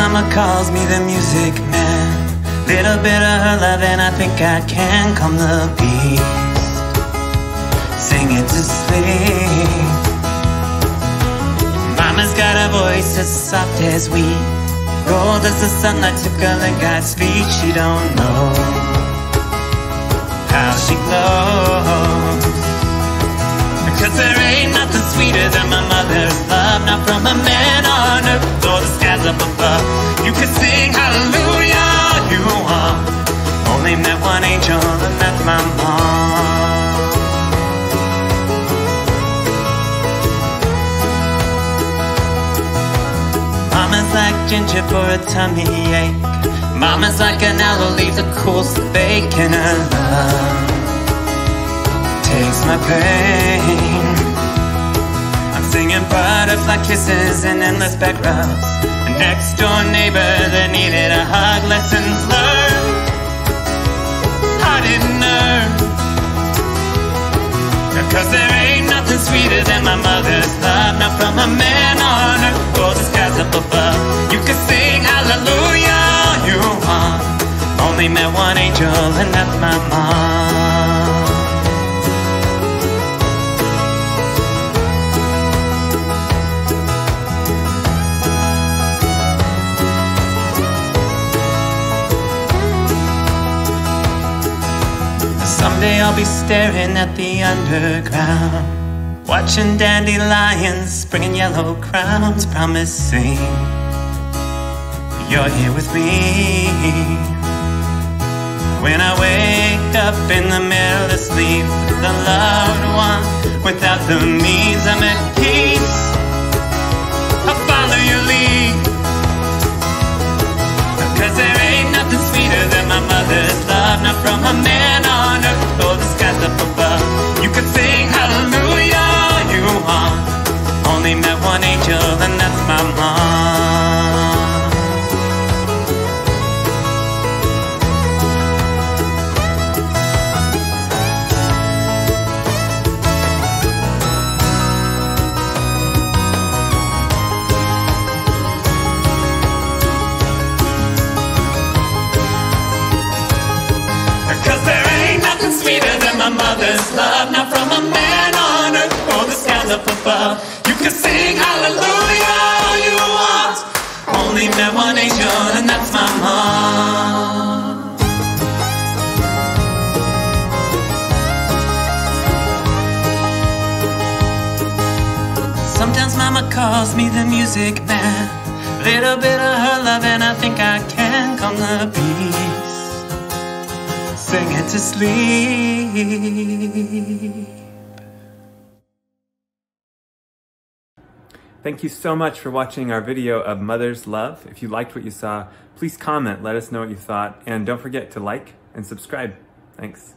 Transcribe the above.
mama calls me the music man. Little bit of her love and I think I can calm the beast, sing it to sleep. Mama's got a voice as soft as wheat, gold as the sun that took her in God's feet. She don't know how she glows, because there ain't nothing sweeter than my mother's love, not from a man on earth, though the skies up above. You could sing hallelujah you want, only met one angel and that's my mom. Mama's like ginger for a tummy ache, mama's like an aloe leaf that cools the bake, and her love takes my pain. I'm singing butterfly kisses and endless back rubs, a next door neighbor that needed a hug. Lessons learned I didn't earn, because there ain't nothing sweeter than my mother's love, not from a man on earth, or the skies up above. You can sing hallelujah you want, only met one angel and that's my mom. Someday I'll be staring at the underground, watching dandelions springing yellow crowns, promising you're here with me. When I wake up in the middle of sleep with a loved one, without the means I'm at peace, I'll follow your lead, because there ain't nothing sweeter than my mother's love, not from a man on earth or the skies up above. You could sing hallelujah you want, only met one angel and that's my mother's love, not from a man on earth or the skies up above. You can sing hallelujah all you want, only met one angel and that's my mom. Sometimes mama calls me the music man. Little bit of her love and I think I can calm the beast, sing it to sleep. Thank you so much for watching our video of Mother's Love. If you liked what you saw, please comment, let us know what you thought, and don't forget to like and subscribe. Thanks.